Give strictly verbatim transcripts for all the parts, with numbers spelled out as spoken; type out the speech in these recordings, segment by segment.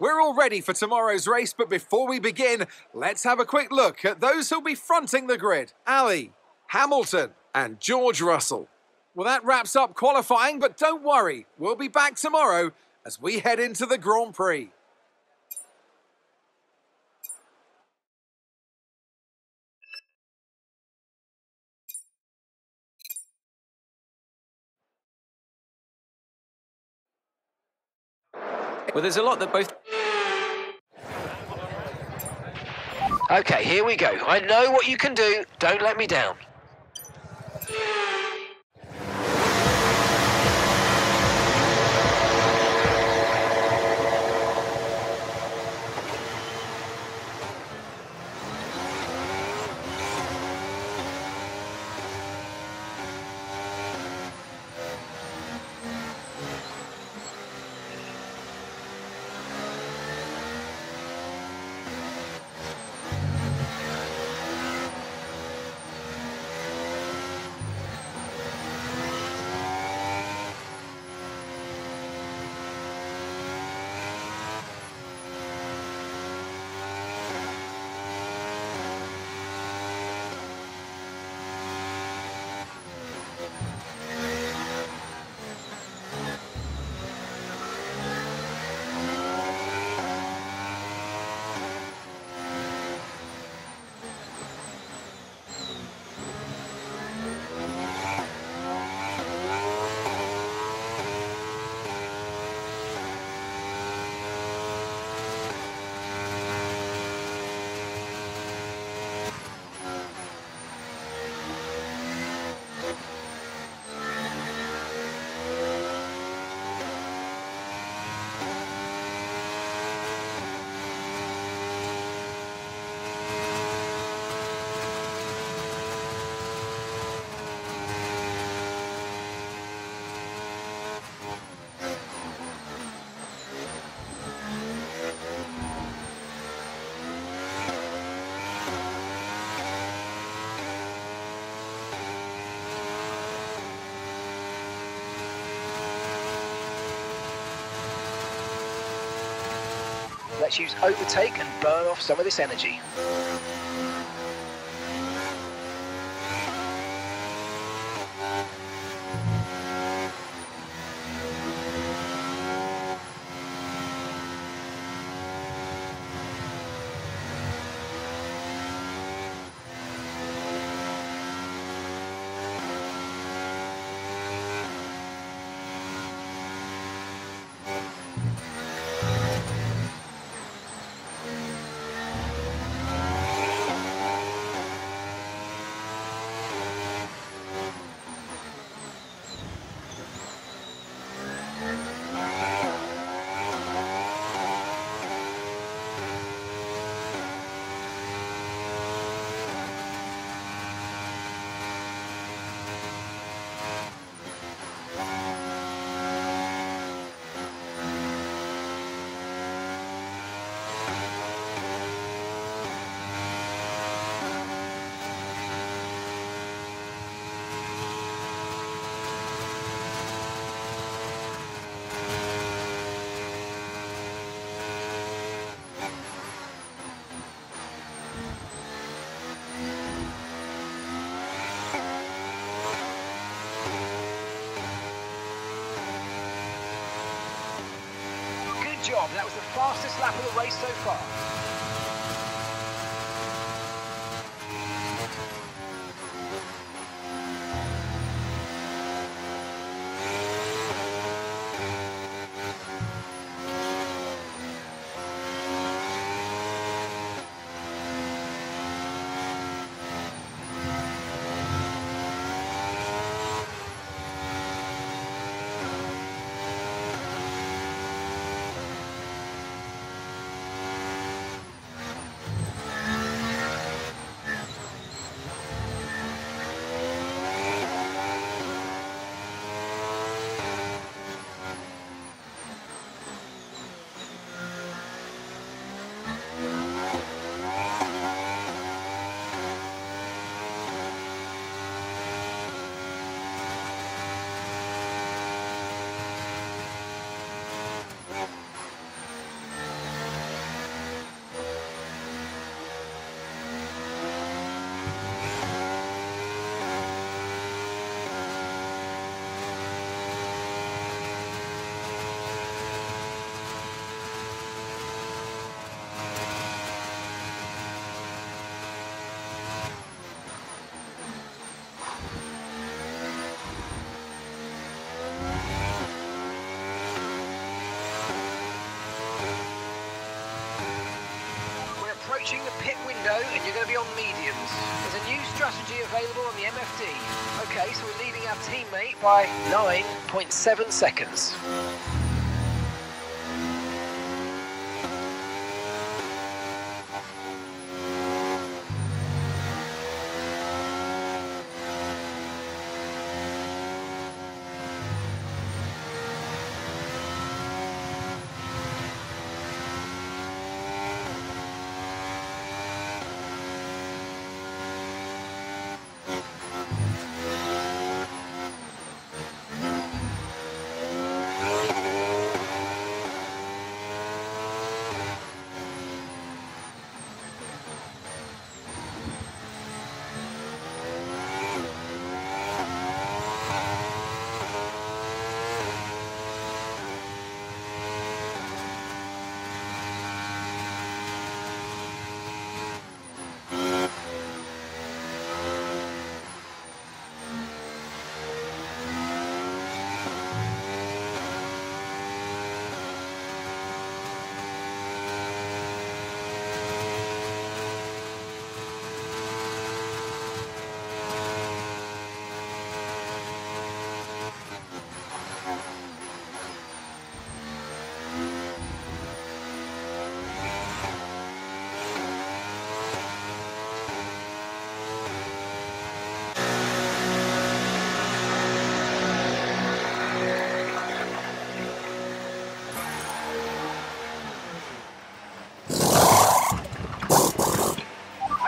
We're all ready for tomorrow's race, but before we begin, let's have a quick look at those who'll be fronting the grid. Ali, Hamilton and George Russell. Well, that wraps up qualifying, but don't worry, we'll be back tomorrow as we head into the Grand Prix. Well, there's a lot that both... Okay, here we go. I know what you can do. Don't let me down. Let's use overtake and burn off some of this energy. That was the fastest lap of the race so far. you're going to be on mediums. There's a new strategy available on the M F D. Okay, so we're leading our teammate by nine point seven seconds.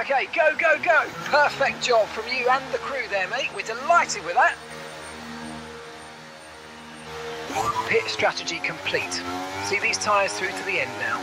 Okay, go, go, go. Perfect job from you and the crew there, mate. We're delighted with that. Pit strategy complete. See these tyres through to the end now.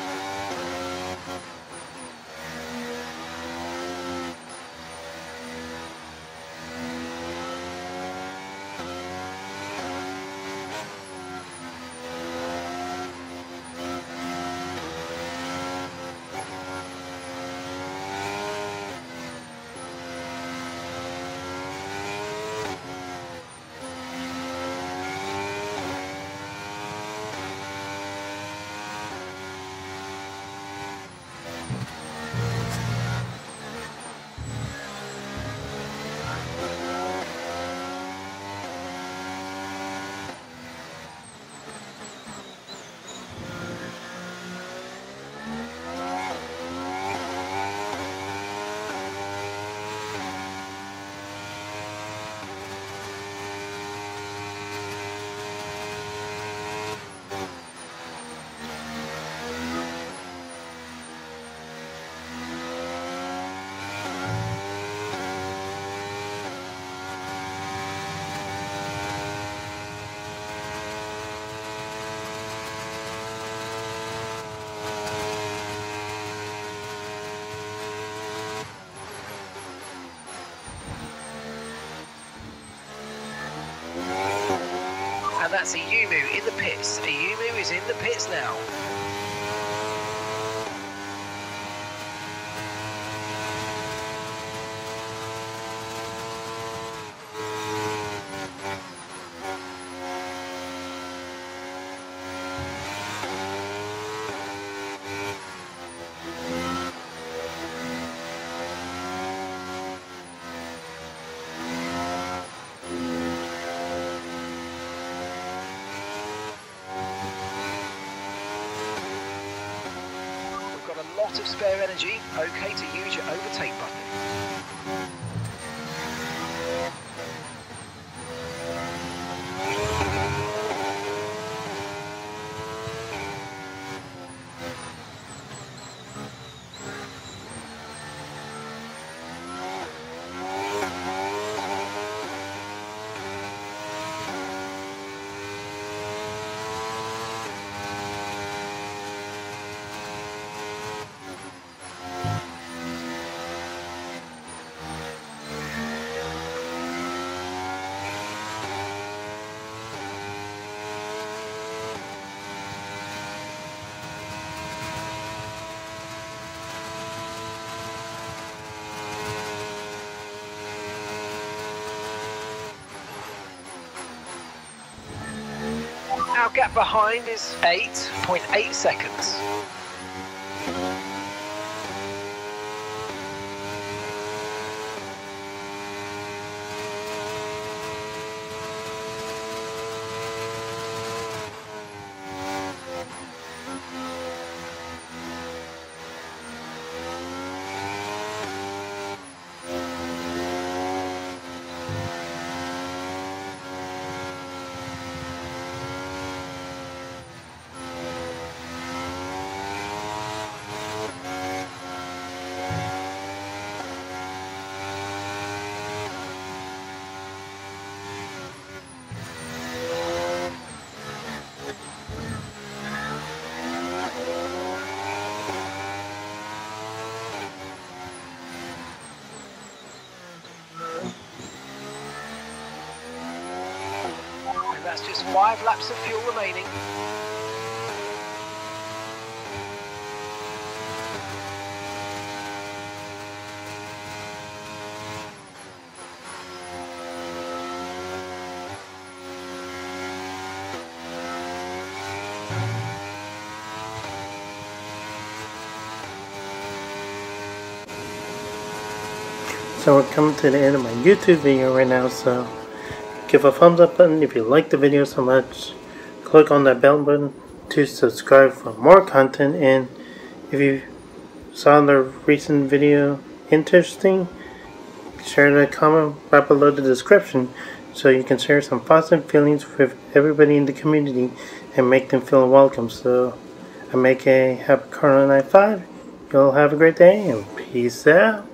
That's Ayumu in the pits. Ayumu is in the pits now. Of spare energy, okay to use your overtake button. Our gap behind is eight point eight seconds. five laps of fuel remaining. So we're coming to the end of my YouTube video right now, so give a thumbs up button if you like the video so much, click on that bell button to subscribe for more content, and if you saw the recent video interesting, share the comment right below the description so you can share some thoughts and feelings with everybody in the community and make them feel welcome. So I make a happy Corona night five, y'all have a great day and peace out.